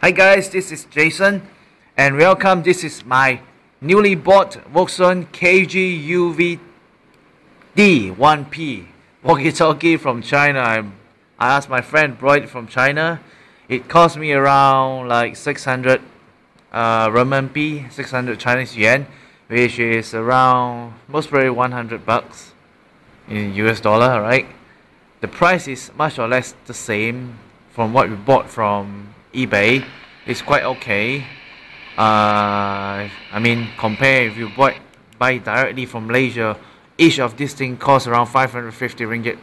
Hi guys, this is Jason and welcome. This is my newly bought Wouxun KG-UVD-1P walkie-talkie from China. I asked my friend Breit from China. It cost me around like 600 renminbi, 600 Chinese yuan, which is around most probably 100 bucks in US dollar, right? The price is much or less the same from what we bought from eBay. It's quite okay. I mean, compare if you buy directly from Malaysia, each of this thing costs around 550 ringgit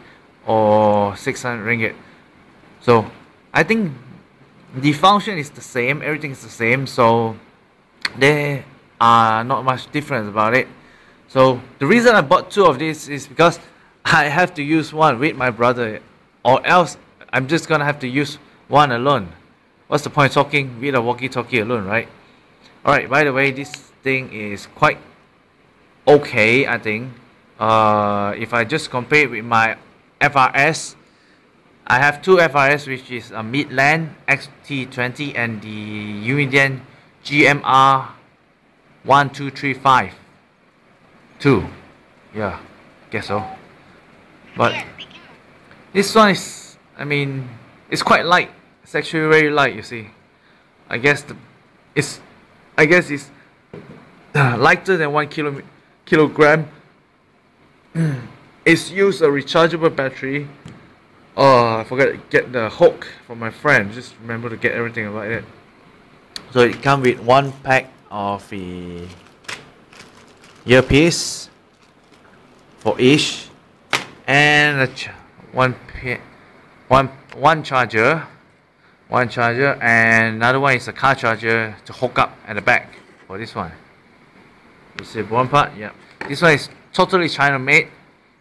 or 600 ringgit. So I think the function is the same, everything is the same, so there are not much difference about it. So the reason I bought two of these is because I have to use one with my brother, or else I'm just gonna have to use one alone. What's the point of talking with a walkie-talkie alone, right? Alright, by the way, this thing is quite okay, I think. If I just compare it with my FRS, I have two FRS, which is a Midland XT20 and the Uniden GMR1235. Yeah, guess so. But this one is, I mean, it's quite light. It's actually very light, you see. I guess it's lighter than 1 kilogram. It's used a rechargeable battery. Oh, I forgot to get the hook from my friend. Just remember to get everything about it. So it comes with one pack of the earpiece for each, and a one charger. One charger, and another one is a car charger to hook up at the back for this one. You see one part? Yeah. This one is totally China made.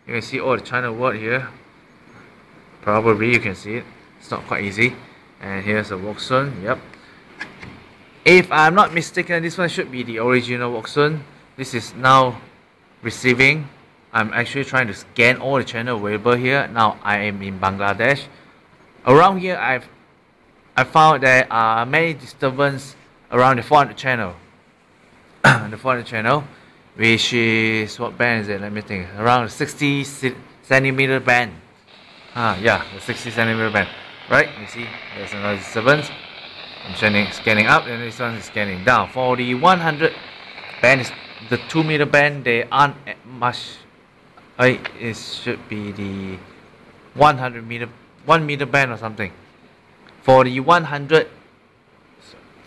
You can see all the China word here. Probably you can see it. It's not quite easy. And here's a Wouxun. Yep. If I'm not mistaken, this one should be the original Wouxun. This is now receiving. I'm actually trying to scan all the China available here. Now I am in Bangladesh. Around here, I found there are many disturbances around the 400 channel. The 400 channel, which is, what band is it? Let me think. Around the 60 centimeter band. Yeah, the 60 centimeter band. Right? You see, there's another disturbance. I'm scanning up, and this one is scanning down. For the 100 band, is the 2 meter band. They aren't much. It should be the 1 meter band or something. For the 100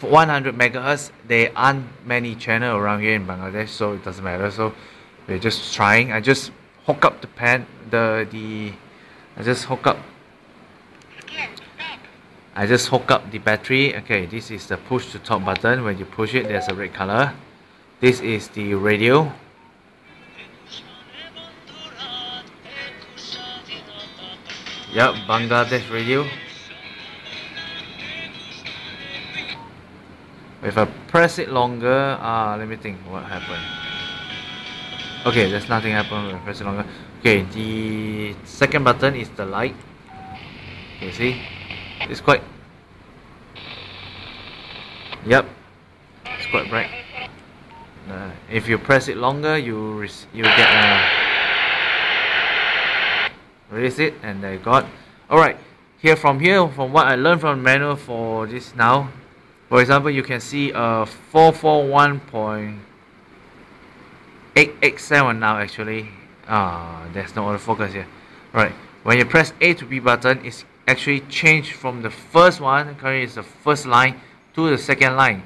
megahertz, there aren't many channels around here in Bangladesh, so it doesn't matter. So we're just trying. I just hook up the pen, I just hook up the battery. Okay, this is the push to talk button. When you push it, there's a red color. This is the radio. Yep, Bangladesh radio. If I press it longer, let me think what happened. Okay, there's nothing happened when I press it longer. Okay, the second button is the light. You see? It's quite... Yep. It's quite bright. If you press it longer, you get release it, and there you go. Alright, from what I learned from the manual for this now, for example, you can see 441.887 now actually. There's no autofocus here. Right. When you press A to B button, it's actually changed from the first one, currently it's the first line, to the second line.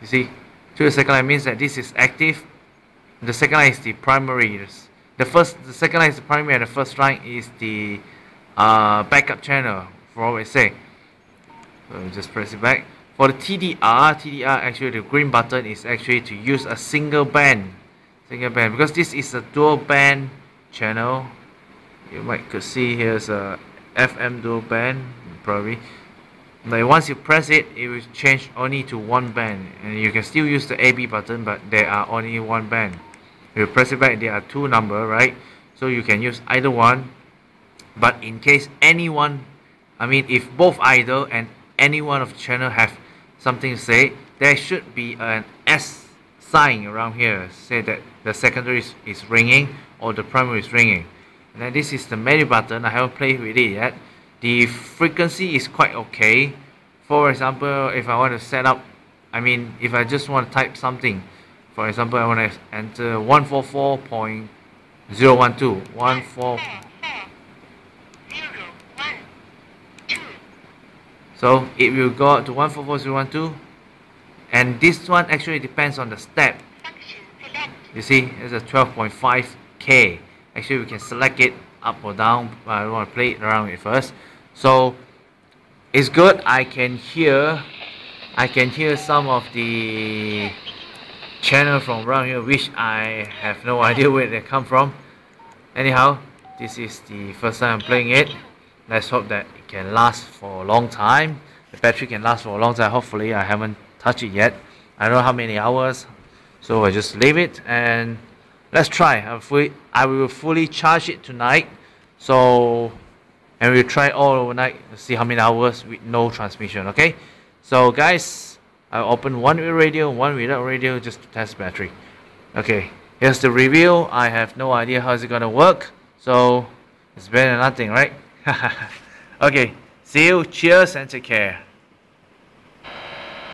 You see? To the second line means that this is active. The second line is the primary. The second line is the primary, and the first line is the backup channel, for what we say. So you just press it back. For the TDR, actually the green button is actually to use a single band, because this is a dual band channel. You could see here's a FM dual band, probably. Now once you press it, it will change only to one band, and you can still use the AB button, but there are only one band. If you press it back, there are two numbers, right? So you can use either one, but in case anyone, I mean, if both idle and anyone of the channel have something to say, there should be an S sign around here, say that the secondary is ringing or the primary is ringing. And then this is the menu button. I haven't played with it yet. The frequency is quite okay. For example, if I want to set up, I mean, if I just want to type something, for example, I want to enter 144.012, 144. So it will go up to 144.012, and this one actually depends on the step. You see, it's a 12.5K. Actually, we can select it up or down, but I don't want to play it around with first. So it's good. I can hear some of the channel from around here, which I have no idea where they come from. Anyhow, this is the first time I'm playing it. Let's hope that it can last for a long time. The battery can last for a long time. Hopefully, I haven't touched it yet. I don't know how many hours, so I just leave it and let's try. I will fully charge it tonight. So, and we'll try all overnight to see how many hours with no transmission. Okay, so guys, I open one with radio, one without radio, just to test battery. Okay, here's the review. I have no idea how it's gonna work. So it's better than nothing, right? Okay, see you, cheers and take care.